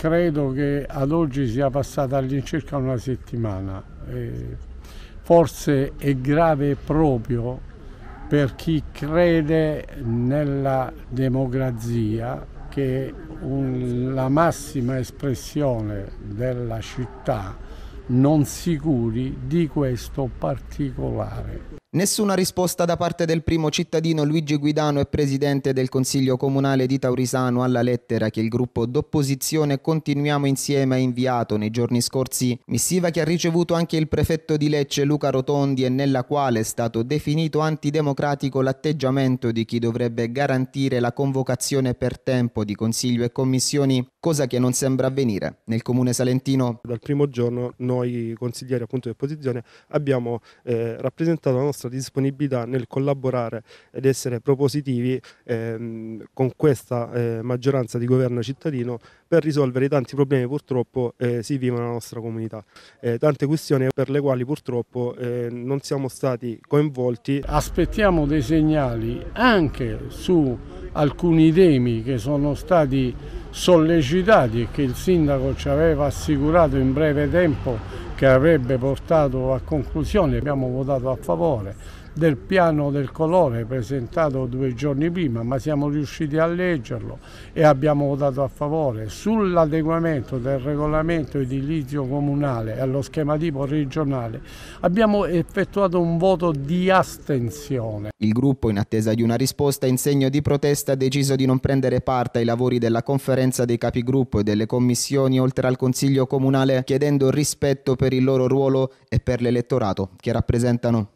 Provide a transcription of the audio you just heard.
Credo che ad oggi sia passata all'incirca una settimana. Forse è grave proprio per chi crede nella democrazia, che è la massima espressione della città, non sicuri di questo particolare. Nessuna risposta da parte del primo cittadino Luigi Guidano e presidente del Consiglio Comunale di Taurisano alla lettera che il gruppo d'opposizione Continuiamo Insieme ha inviato nei giorni scorsi, missiva che ha ricevuto anche il prefetto di Lecce Luca Rotondi e nella quale è stato definito antidemocratico l'atteggiamento di chi dovrebbe garantire la convocazione per tempo di Consiglio e Commissioni, cosa che non sembra avvenire nel Comune salentino. Dal primo giorno noi consiglieri appunto di opposizione abbiamo rappresentato la nostra disponibilità nel collaborare ed essere propositivi con questa maggioranza di governo cittadino per risolvere i tanti problemi purtroppo si vivono nella nostra comunità, tante questioni per le quali purtroppo non siamo stati coinvolti. Aspettiamo dei segnali anche su alcuni temi che sono stati sollecitati e che il sindaco ci aveva assicurato in breve tempo che avrebbe portato a conclusione. Abbiamo votato a favore del piano del colore presentato 2 giorni prima, ma siamo riusciti a leggerlo e abbiamo votato a favore sull'adeguamento del regolamento edilizio comunale allo schema tipo regionale. Abbiamo effettuato un voto di astensione. Il gruppo, in attesa di una risposta in segno di protesta, ha deciso di non prendere parte ai lavori della conferenza dei capigruppo e delle commissioni, oltre al Consiglio Comunale, chiedendo rispetto per il loro ruolo e per l'elettorato che rappresentano.